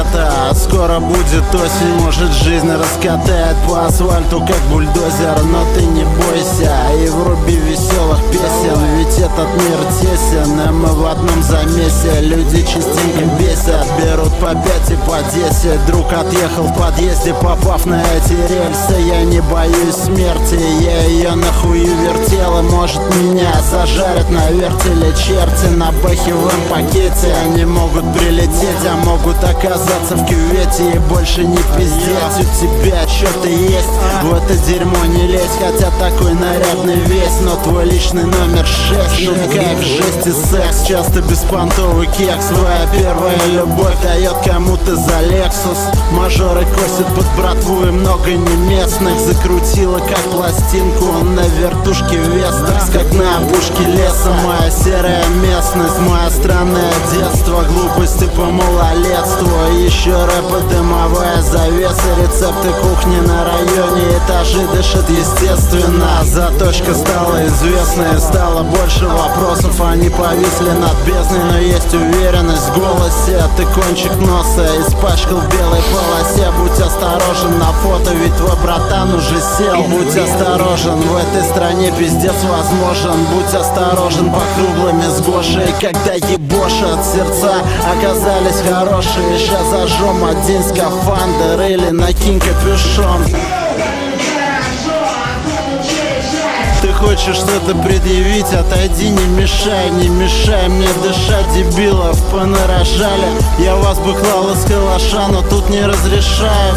лето. Скоро будет осень, может жизнь раскатает по асфальту, как бульдозер. Но ты не бойся и вруби веселых песен, ведь этот мир тесен, а мы в одном замесе. Люди частенько бесят, берут по 5 и по 10. Друг отъехал в подъезде, попав на эти рельсы. Я не боюсь смерти, я ее нахую вертела. Может меня зажарят на вертеле черти, на бэхевом пакете. Они могут прилететь, а могут оказаться в кювете. И больше не пиздец, у тебя что-то есть, в это дерьмо не лезь. Хотя такой нарядный весь, но твой личный номер 6. Ну как жесть и секс, часто беспонтовый кекс. Твоя первая любовь дает кому-то за Лексус. Мажоры косят под братву и много неместных. Закрутила как пластинку на вертушке Вестерс, как на опушке леса. Моя серая местность, моя странная детство, глупости по малолетству, еще рэпа, дымовая завеса, рецепты кухни на районе, этажи дышат естественно. Заточка стала известной, стало больше вопросов, они повисли над бездной, но есть уверенность в голосе. Ты кончик носа испачкал в белой полосе, будь осторожен на фото, ведь твой братан уже сел. Будь осторожен, в этой стране пиздец возможен, будь осторожен по круглыми с Гошей, когда ебошат сердца. Оказались хорошие, сейчас зажжем один скафандр или накинь капюшон. Ты хочешь что-то предъявить, отойди, не мешай, не мешай мне дышать. Дебилов понарожали, я вас бы клал из калаша, но тут не разрешаю.